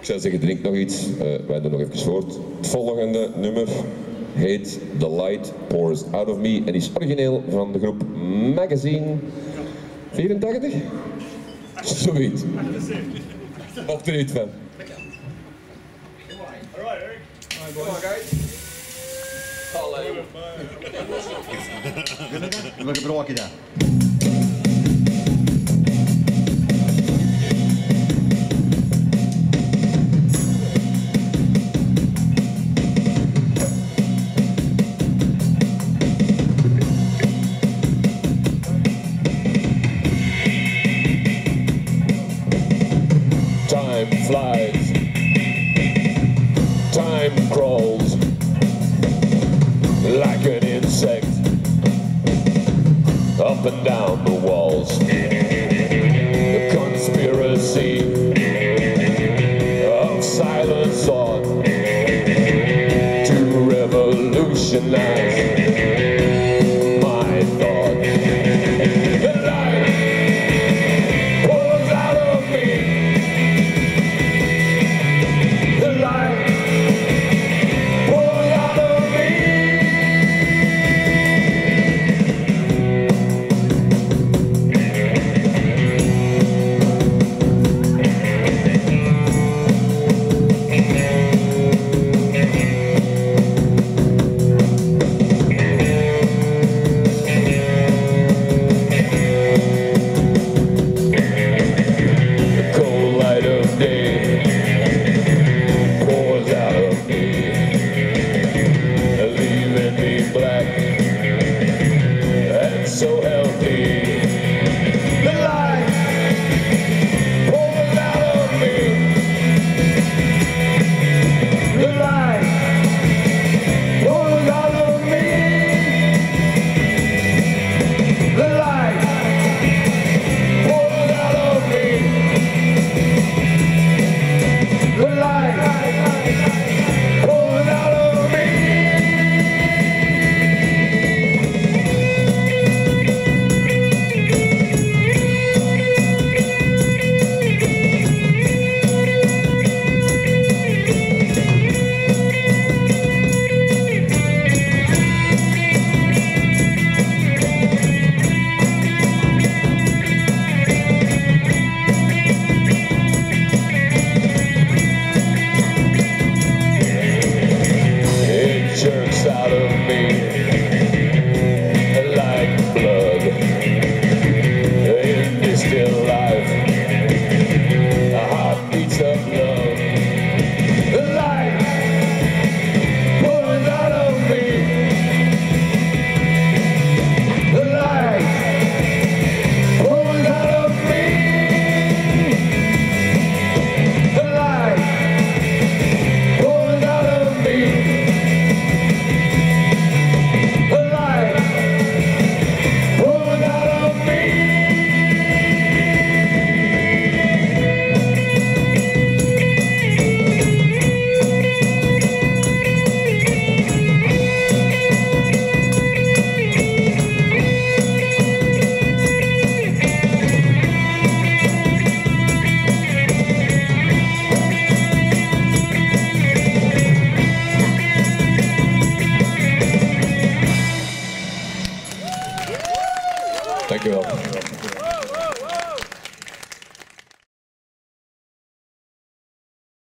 Ik zou zeggen, drink nog iets, wij doen nog even voort. Het volgende nummer heet The Light Pours Out of Me en is origineel van de groep Magazine 84? Zoiets. Of er niet van. Alright, Eric. Come on, guys. Hallo. We gebruiken dat. Time flies. Time crawls. Like an insect, up and down the walls. The conspiracy of silent thought to revolutionize